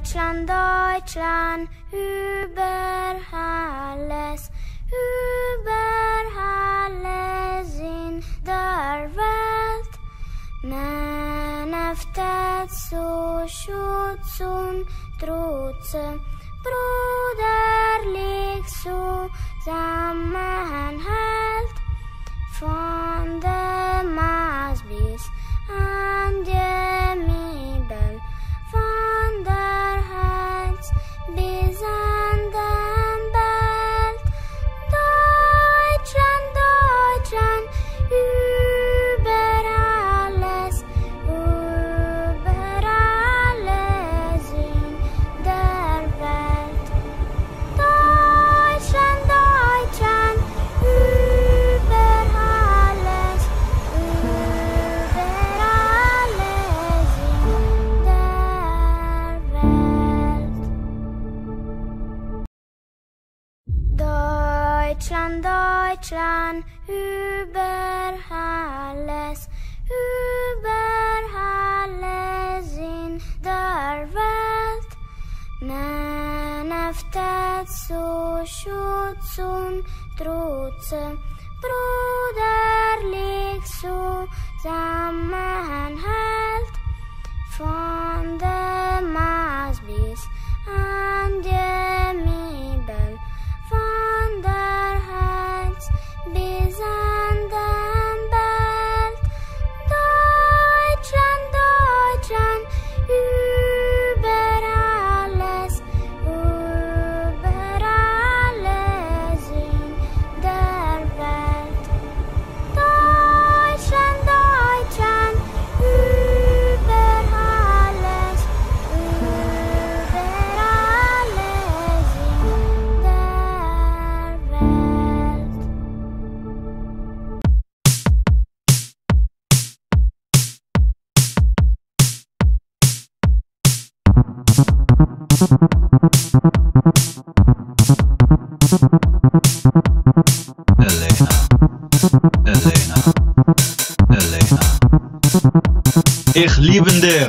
Deutschland, über alles in der Welt. Man öffnet zu Schutz und Trotze, bruderlich Zusammenhalt, von der Mars bis an den Nebel, von der Hals bis an den Belt. Deutschland, Deutschland, über alles in der Welt. Deutschland, Deutschland, über alles in der Welt. Deutschland, Deutschland, über alles in der Welt. Man öffnet zu Schutz und Trotze, bruderlich Zusammenhalt, von der Mars bis an den Nebel, von der Hals bis an den Belt. Deutschland, Deutschland, über alles in der Welt. Deutschland, Deutschland, über alles in der Welt. Elena, ich liebe dich.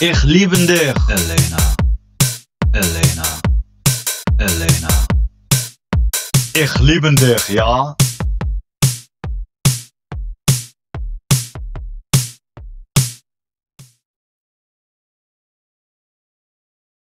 Ich liebe dich, Elena, Elena, Elena. Ich liebe dich, ja.